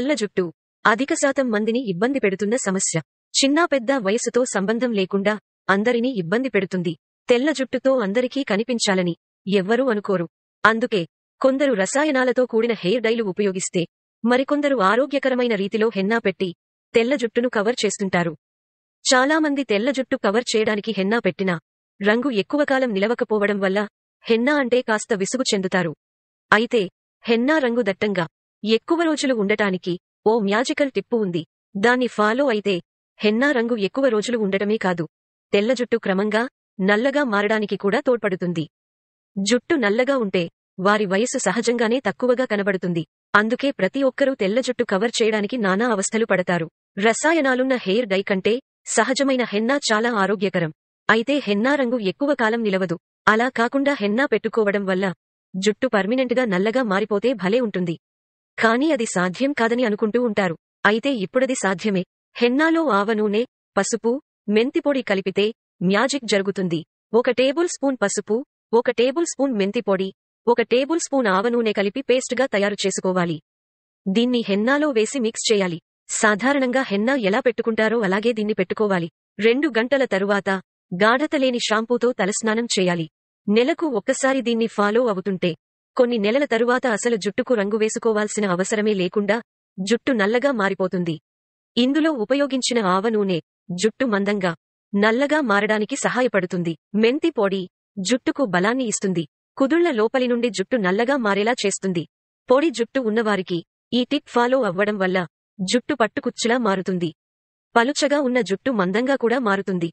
తెల్ల జుట్టు అధిక శాతం మందిని ఇబ్బంది పెడుతున్న సమస్య. చిన్న పెద్ద వయసుతో సంబంధం లేకుండా అందరినీ ఇబ్బంది పెడుతుంది. తెల్ల జుట్టుతో అందరికీ కనిపించాలని ఎవ్వరూ అనుకోరు. అందుకే కొందరు రసాయనాలతో కూడిన హెయిర్ డైలు ఉపయోగిస్తే మరికొందరు ఆరోగ్యకరమైన రీతిలో హెన్నా పెట్టి తెల్ల జుట్టును కవర్ చేస్తుంటారు. చాలామంది తెల్ల జుట్టు కవర్ చేయడానికి హెన్నా పెట్టినా రంగు ఎక్కువ కాలం నిలవకపోవడం వల్ల హెన్నా అంటే కాస్త విసుగు చెందుతారు. అయితే హెన్నా రంగు దట్టంగా ఎక్కువ రోజులు ఉండటానికి ఓ మ్యాజికల్ టిప్పు ఉంది. దాన్ని ఫాలో అయితే హెన్నా రంగు ఎక్కువ రోజులు ఉండటమే కాదు, తెల్ల జుట్టు క్రమంగా నల్లగా మారడానికి కూడా తోడ్పడుతుంది. జుట్టు నల్లగా ఉంటే వారి వయసు సహజంగానే తక్కువగా కనబడుతుంది. అందుకే ప్రతి ఒక్కరూ తెల్ల జుట్టు కవర్ చేయడానికి నానా అవస్థలు పడతారు. రసాయనాలున్న హెయిర్ డై కంటే సహజమైన హెన్నా చాలా ఆరోగ్యకరం. అయితే హెన్నా రంగు ఎక్కువ కాలం నిలవదు. అలా కాకుండా హెన్నా పెట్టుకోవడం వల్ల జుట్టు పర్మినెంట్గా నల్లగా మారిపోతే భలే ఉంటుంది. కానీ అది సాధ్యం కాదని అనుకుంటూ ఉంటారు. అయితే ఇప్పుడది సాధ్యమే. హెన్నాలో ఆవ నూనె, పసుపు, మెంతిపొడి కలిపితే మ్యాజిక్ జరుగుతుంది. 1 టేబుల్ స్పూన్ పసుపు, 1 టేబుల్ స్పూన్ మెంతిపొడి, 1 టేబుల్ స్పూన్ ఆవ నూనె కలిపి పేస్ట్గా తయారు చేసుకోవాలి. దీన్ని హెన్నాలో వేసి మిక్స్ చేయాలి. సాధారణంగా హెన్నా ఎలా పెట్టుకుంటారో అలాగే దీన్ని పెట్టుకోవాలి. 2 గంటల తరువాత గాఢత లేని షాంపూతో తలస్నానం చేయాలి. నెలకు ఒక్కసారి దీన్ని ఫాలో అవుతుంటే కొన్ని నెలల తరువాత అసలు జుట్టుకు రంగు వేసుకోవాల్సిన అవసరమే లేకుండా జుట్టు నల్లగా మారిపోతుంది. ఇందులో ఉపయోగించిన ఆవ నూనె జుట్టు మందంగా నల్లగా మారడానికి సహాయపడుతుంది. మెంతి పొడి జుట్టుకు బలాన్ని ఇస్తుంది, కుదుళ్ల లోపలి నుండి జుట్టు నల్లగా మారేలా చేస్తుంది. పొడి జుట్టు ఉన్నవారికి ఈ టిప్ ఫాలో అవ్వడం వల్ల జుట్టు పట్టుకుచ్చులా మారుతుంది. పలుచగా ఉన్న జుట్టు మందంగా కూడా మారుతుంది.